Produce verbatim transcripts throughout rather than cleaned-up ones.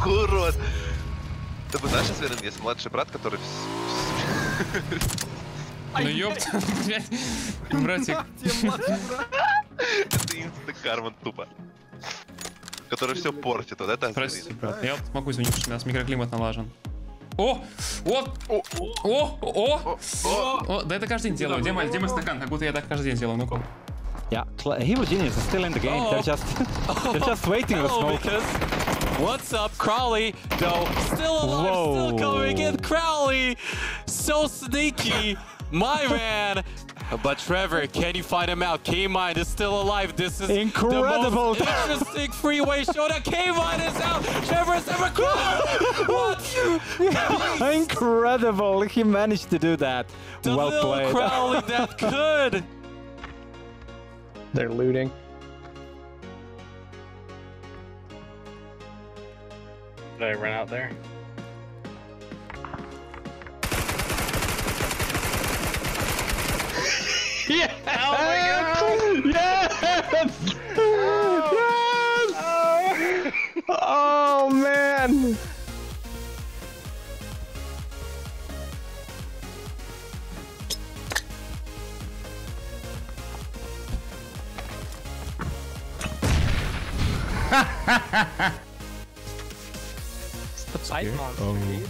какой урод! Ты бы знаешь, если у меня есть младший брат, который... Ну ёпта, блядь, братик. Это инстакарман тупо. Который все портит, вот это... Прости, брат, я могу извиниться, у нас микроклимат налажен. О! О! О! О! О! О! Да это каждый день делаю. Где мой стакан? Как будто я так каждый день делаю. Ну-ка. Yeah, he was genius. He's still in the game. Oh. They're just, they're just waiting for smoke. What's up, Crowley? Though still alive, Whoa. still coming in. Crowley, so sneaky, my man. But Trevor, can you find him out? K-Mind is still alive. This is incredible. The most interesting freeway show that K-Mind is out. Trevor is ever close. What? Incredible. He managed to do that. The well little played. Crowley that could. They're looting. Did I run out there? Yes! Oh my God! Yes! Yes! Oh man! Ice monster, oh. dude.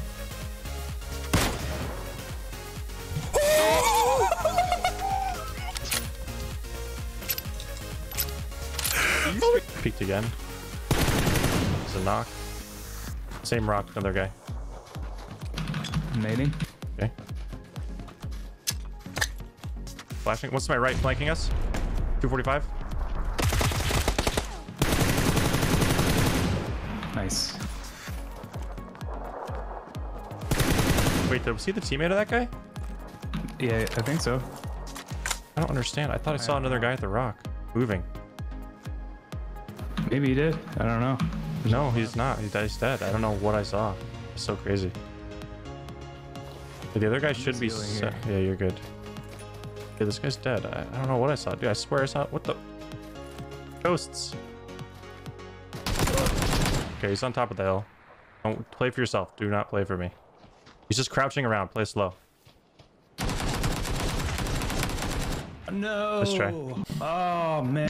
Oh. Peeked again. There's a knock. Same rock, another guy. Nading. Okay. Flashing. What's to my right flanking us? two forty-five. Nice. Wait, did we see the teammate of that guy? Yeah, I think so. I don't understand. I thought I saw another guy at the rock moving. Maybe he did. I don't know. No, he's not. He's dead. I don't know what I saw. It's so crazy. The other guy should be... Yeah, you're good. Yeah, this guy's dead. I, I don't know what I saw. Dude, I swear I saw... What the... Ghosts. Okay, he's on top of the hill. Don't play for yourself. Do not play for me. He's just crouching around. Play slow. No. Let's try. Oh man.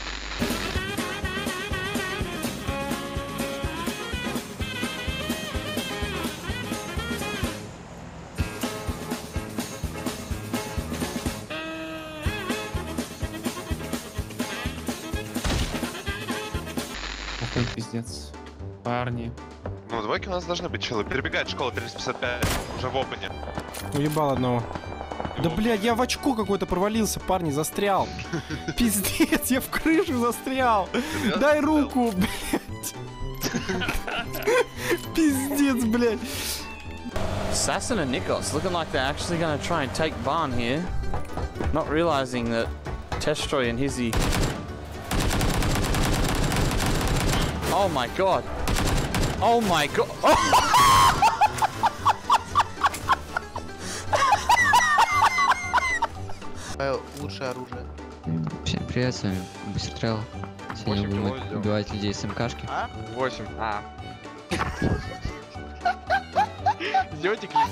Какой пиздец, парни. Ну, двойки у нас должны быть, челы. Перебегает школа триста пятьдесят пять, уже в опене. Уебал одного. Да, блядь, я в очко какое-то провалился, парни, застрял. Пиздец, я в крышу застрял. Дай руку, блядь. Пиздец, блядь. Sasson and Nikos looking like they're actually gonna try and take barn here. Not realizing that Testroy and Hizzy... Oh my god. Oh my god! Лучшее оружие. Всем привет, с вами Быстрел. Сегодня будем убивать людей с МКшки. восемь. А. Идёте клип.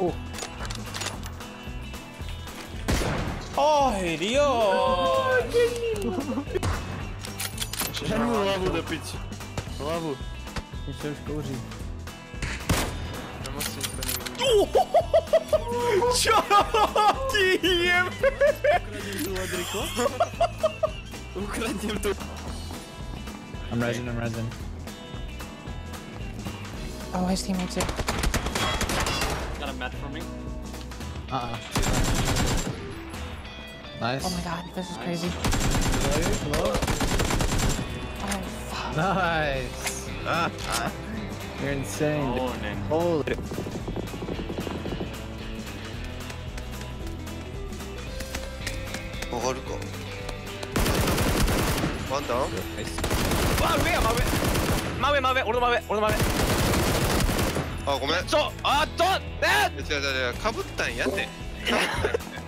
Oh. Oh, idiot! Сейчас не лаву допить. Лаву. Еще положи. Чёрт! Украдим тут. I'm rising, I'm rising. Oh, his teammates here. Got a match for me. Uh-uh. Nice. Oh my god, this is nice. Crazy. Hello? Hello? Oh fuck. Nice. Uh -huh. You're insane. Oh, Holy. Oh, One down. 와 위에 마위. 마위 마위 오른 마위 오른 마위. 아 고민. 저 아 전. 네. 자 자자 카부탄 야네.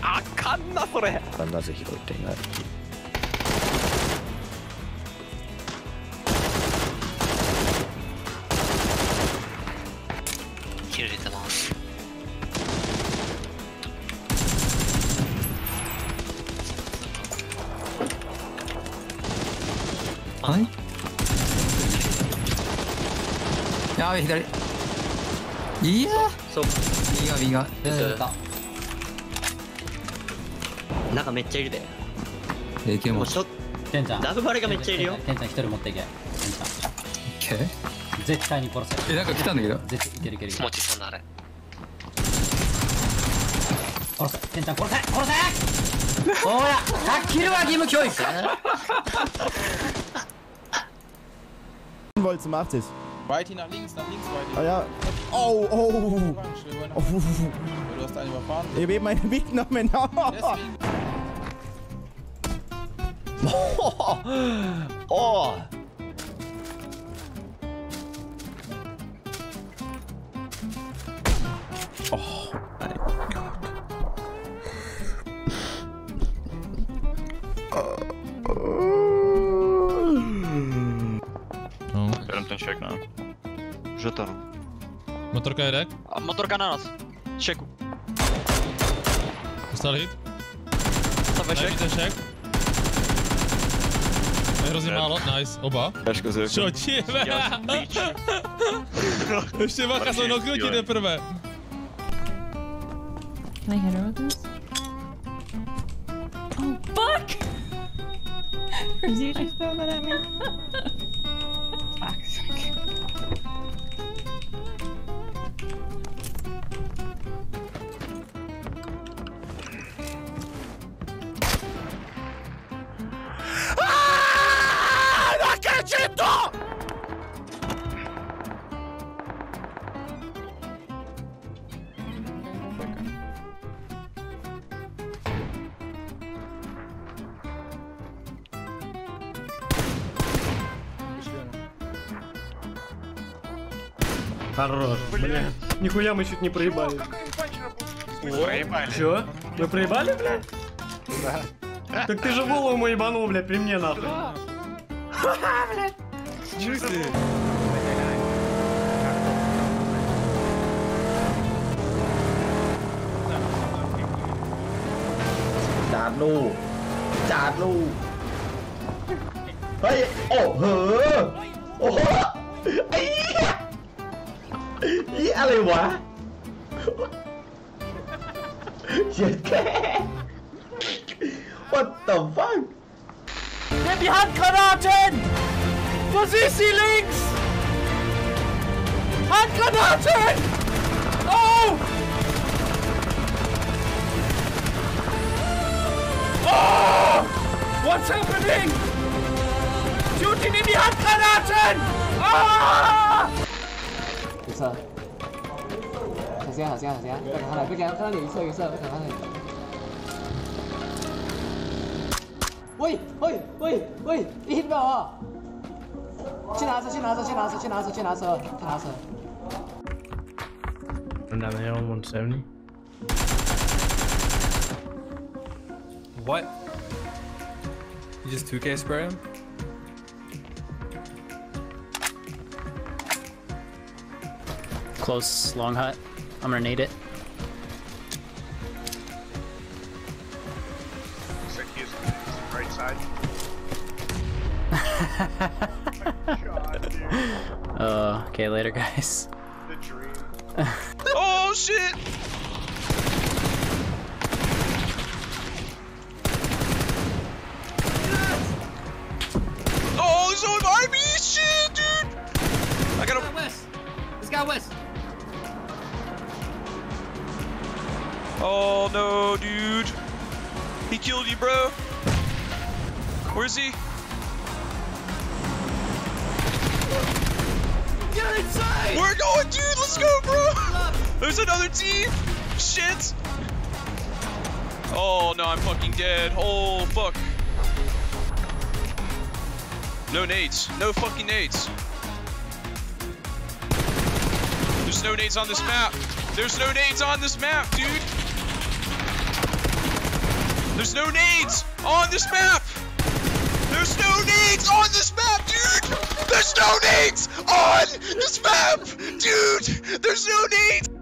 아 간나 소래. 간나서 히로 땡아.やべ左いやそう右が右が出た中めっちゃいるでえけもケンちゃんダブバレがめっちゃいるよケンちゃん一人持っていけケンちゃん OK 絶対に殺せえなんか来たんだけど絶対いけるいける気持ちそんなあれ殺せケンちゃん殺せ殺せほらさっきのは義務教育Volt zum achtzig. Whitey nach links, nach links, Whitey. Ah ja. Oh, oh. Oh. Du hast einen überfahren. Ich will meinen Weg noch mehr nach. Oh. Oh. Oh. Mein Gott. Чек на. Жетар. Моторка е рек? А, моторка на нас. Чеку. Остар хит? Ставай чек. Ставай чек. Hrozně málo, nice, oba. Čo ti? Ještě bacha jsou noknutí teprve. Can I hit her with this? Oh, fuck! Did you just throw that at me? Хорош, блядь. Нихуя мы чуть не проебали. О, проебали. Чё? Мы проебали, блядь? Да. Так ты же голову ему ебанул, блядь, при мне нахуй. Ха-ха, блядь. Чё ты? Да ну. Да ну. Эй, о, о, о. Ýอะไรวะเจ็ดแค่ What the fuck? Nimm die Handgranaten! Wo ist sie links? Handgranaten! Oh! Oh! What's happening? Dude, nimm die Handgranaten! Ah! 色，小心好心好心，不敢看了，不敢看了，有色有色，不敢看了。喂喂喂喂，你 hit 不了啊！去拿车，去拿车，去拿车，去拿车，去拿车，去拿车。And down here on one seventy. What? You just two K spray him? Close, long hut. I'm gonna nade it. Six right side. Oh, okay, later, guys. The dream. Oh, shit! Yes! Oh, he's on my army! Shit, dude! I got him. This guy west. Oh no, dude! He killed you, bro. Where's he? Get inside! We're going, dude. Let's go, bro. There's another team. Shit. Oh no, I'm fucking dead. Oh fuck. No nades. No fucking nades. There's no nades on this map. There's no nades on this map, dude. There's no nades on this map. There's no nades on this map, dude. There's no nades on this map, dude. There's no nades.